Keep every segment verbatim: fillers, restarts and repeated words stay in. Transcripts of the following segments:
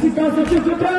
أنا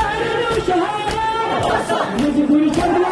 I'm